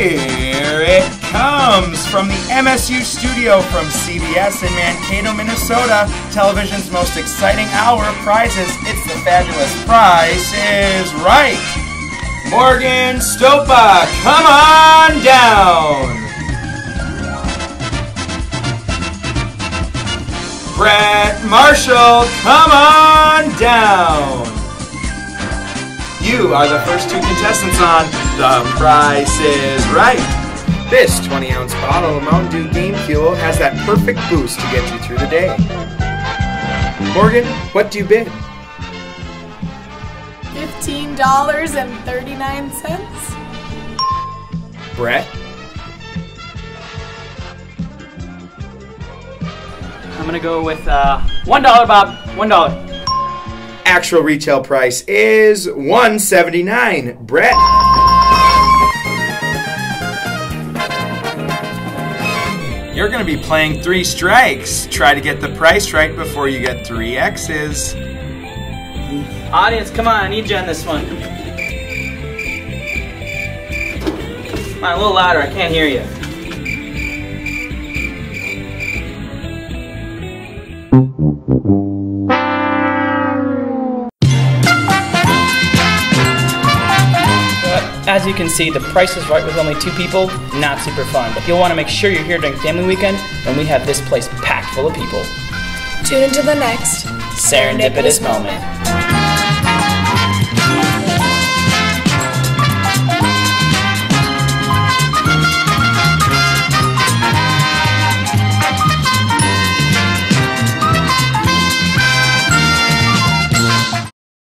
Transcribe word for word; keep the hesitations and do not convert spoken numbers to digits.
Here it comes from the M S U studio from C B S in Mankato, Minnesota. Television's most exciting hour of prizes. It's the fabulous Price is Right. Morgan Stopa, come on down. Brett Marshall, come on down. You are the first two contestants on The Price is Right. This twenty ounce bottle of Mountain Dew Game Fuel has that perfect boost to get you through the day. Morgan, what do you bid? fifteen dollars and thirty-nine cents. Brett? I'm gonna go with uh, one dollar, Bob. one dollar. Actual retail price is one seventy-nine. Brett? You're gonna be playing three strikes. Try to get the price right before you get three X's. Audience, come on, I need you on this one. Come on, a little louder, I can't hear you. As you can see, The Price is Right with only two people, not super fun. But you'll want to make sure you're here during family weekend when we have this place packed full of people. Tune into the next serendipitous moment.